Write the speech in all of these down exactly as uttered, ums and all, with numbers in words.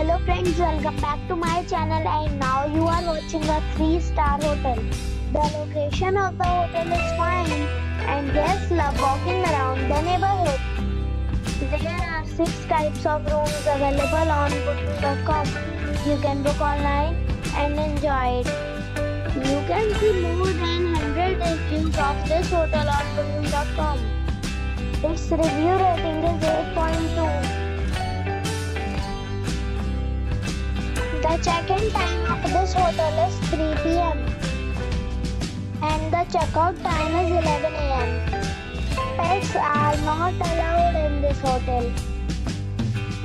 Hello friends, welcome back to my channel and now you are watching a three star hotel. The location of the hotel is fine and guests love walking around the neighborhood. There are six types of rooms available on Booking dot com. You can book online and enjoy it. You can see more than one hundred reviews of this hotel on Booking dot com. Its review rating is eight point two. The check-in time of this hotel is three p m and the check-out time is eleven a m Pets are not allowed in this hotel.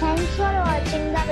Thanks for watching the